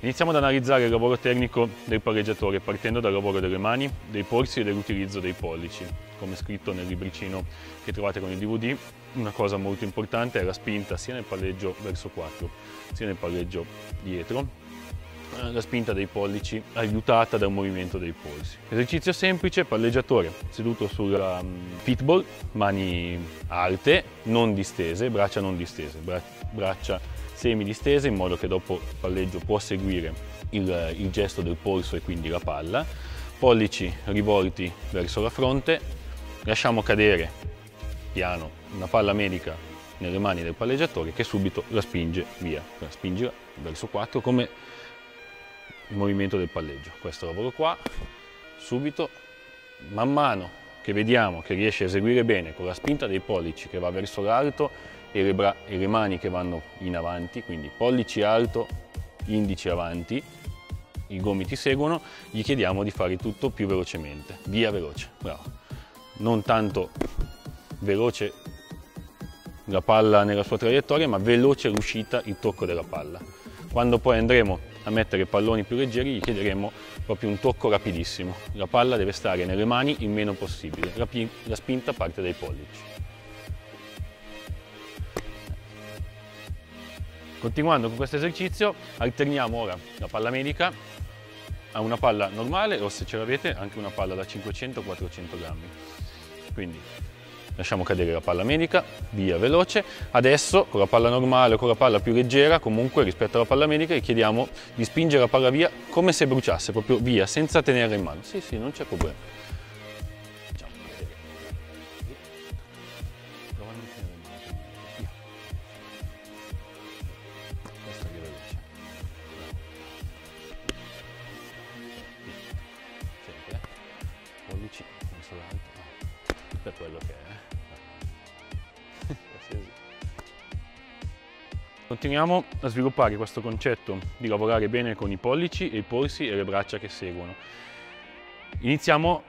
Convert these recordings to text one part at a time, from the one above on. Iniziamo ad analizzare il lavoro tecnico del palleggiatore partendo dal lavoro delle mani, dei polsi e dell'utilizzo dei pollici. Come scritto nel libricino che trovate con il DVD, una cosa molto importante è la spinta sia nel palleggio verso 4 sia nel palleggio dietro. La spinta dei pollici aiutata da un movimento dei polsi. Esercizio semplice, palleggiatore seduto sulla pitball, mani alte, non distese, braccia non distese, braccia semi distese in modo che dopo il palleggio può seguire il gesto del polso e quindi la palla, pollici rivolti verso la fronte, lasciamo cadere piano una palla medica nelle mani del palleggiatore che subito la spinge via, la spinge verso 4 come il movimento del palleggio. Questo lavoro qua subito, man mano che vediamo che riesce a eseguire bene con la spinta dei pollici che va verso l'alto e le mani che vanno in avanti, quindi pollici alto, indici avanti, i gomiti seguono, gli chiediamo di fare tutto più velocemente, via veloce, bravo, non tanto veloce la palla nella sua traiettoria ma veloce l'uscita, il tocco della palla. Quando poi andremo a mettere palloni più leggeri gli chiederemo proprio un tocco rapidissimo. La palla deve stare nelle mani il meno possibile, la spinta parte dai pollici. Continuando con questo esercizio alterniamo ora la palla medica a una palla normale o se ce l'avete anche una palla da 500-400 grammi. Quindi lasciamo cadere la palla medica, via veloce. Adesso con la palla normale o con la palla più leggera, comunque rispetto alla palla medica, gli chiediamo di spingere la palla via come se bruciasse, proprio via, senza tenerla in mano. Sì, sì, non c'è problema. Per quello che è. Continuiamo a sviluppare questo concetto di lavorare bene con i pollici, i polsi e le braccia che seguono. Iniziamo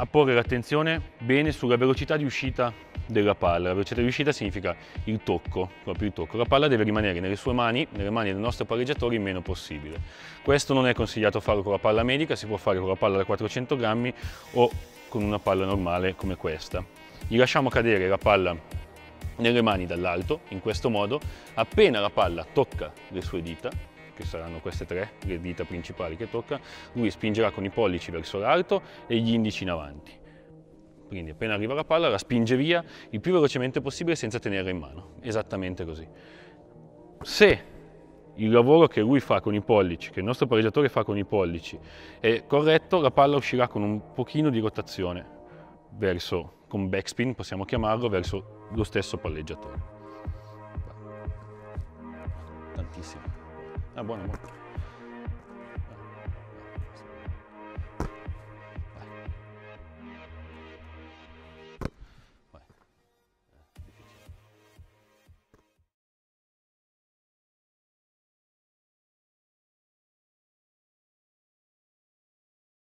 a porre l'attenzione bene sulla velocità di uscita della palla. La velocità di uscita significa il tocco, proprio il tocco. La palla deve rimanere nelle mani del nostro palleggiatore il meno possibile. Questo non è consigliato farlo con la palla medica, si può fare con la palla da 400 grammi o con una palla normale come questa. Gli lasciamo cadere la palla nelle mani dall'alto, in questo modo appena la palla tocca le sue dita, che saranno queste tre, le dita principali che tocca, lui spingerà con i pollici verso l'alto e gli indici in avanti. Quindi appena arriva la palla la spinge via il più velocemente possibile senza tenerla in mano, esattamente così. Se il lavoro che lui fa con i pollici, che il nostro palleggiatore fa con i pollici, è corretto, la palla uscirà con un pochino di rotazione verso, con backspin possiamo chiamarlo, verso lo stesso palleggiatore. Tantissimo. Ah, buono, buono.